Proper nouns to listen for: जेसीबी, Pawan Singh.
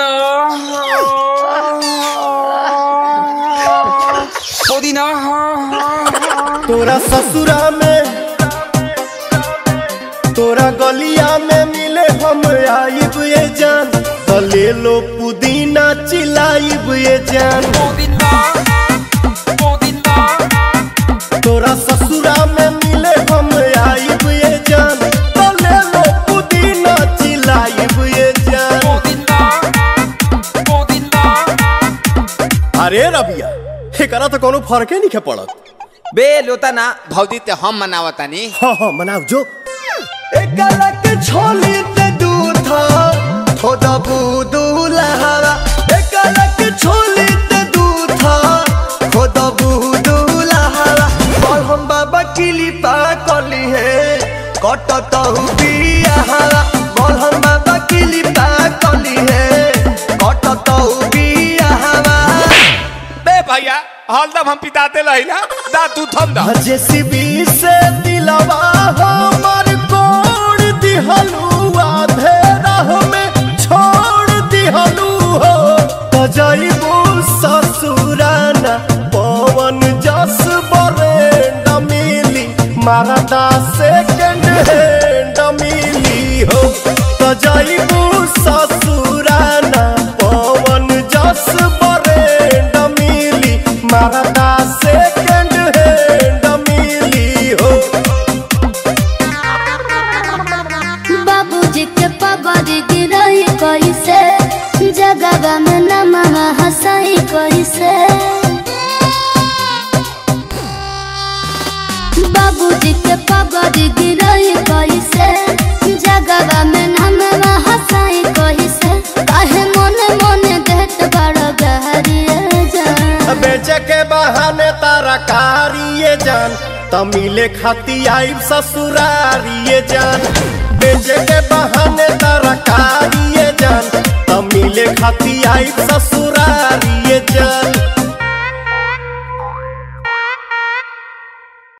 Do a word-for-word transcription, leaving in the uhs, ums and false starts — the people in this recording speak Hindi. पुदीना तोरा ससुरा में तोरा गलिया में मिले हम आइब ये जान तो ले लो पुदीना चिलाइब ये जान। पुदीना पुदीना तोरा ससुरा में मिले हम आइब ये जान तो ले लो पुदीना चिलाइब ये जान। पुदीना पुदीना अरे रबिया हे करा तो कोनो फरके नहीं पड़त बे लोता ना भौजी ते हम मनावता नी। हाँ हाँ मनाओ जो एकला के छोली ते दूधा थोड़ा बुदू लहरा एकला के छोली ते दूधा थोड़ा बुदू लहरा और हम बाबा किली पा कोली है कटता हूँ बिया हरा और हम बाबा किली पा कोली है कटता हूँ बिया हरा। बे भैया हाल तब हम पिताते लही ना दातू थम दा जेसीबी से दिलवा हो मर कोड़ दिहलुआ भेरा हमें छोड़ दिहलु हो तो जाइबू ससुराना पवन जस बरे न मिली मारा दास सेकेंड हैंड मिली हो तो जाइबू ससुराना पवन जस बरे न मिली मारा दास जगवा में नमवा हंसाई कैसे बाबूजी के पगड़ी गिरई कैसे जगवा में नमवा हंसाई कैसे काहे मन मन देत बड़ गहरिए जान बेचे के बहाने तारा कारिए जान तमिले खाती आई ससुरारिए जान बेचे के बहाने तारा कारिए जान मिले खाती आई ससुरारिए जान।